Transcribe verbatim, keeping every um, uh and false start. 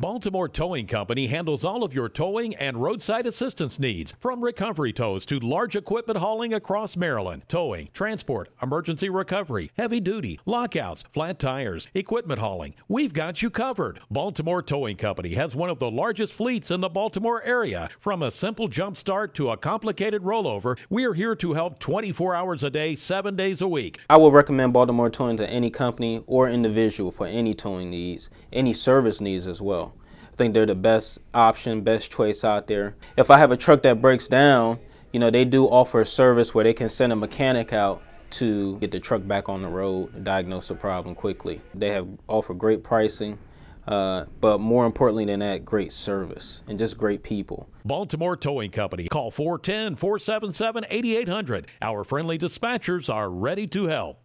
Baltimore Towing Company handles all of your towing and roadside assistance needs, from recovery tows to large equipment hauling across Maryland. Towing, transport, emergency recovery, heavy duty, lockouts, flat tires, equipment hauling. We've got you covered. Baltimore Towing Company has one of the largest fleets in the Baltimore area. From a simple jump start to a complicated rollover, we're here to help twenty-four hours a day, seven days a week. I would recommend Baltimore Towing to any company or individual for any towing needs, any service needs as well. I think they're the best option, best choice out there. If I have a truck that breaks down, you know, they do offer a service where they can send a mechanic out to get the truck back on the road and diagnose the problem quickly. They have offered great pricing, uh, but more importantly than that, great service and just great people. Baltimore Towing Company. Call four one zero, four seven seven, eight eight zero zero. Our friendly dispatchers are ready to help.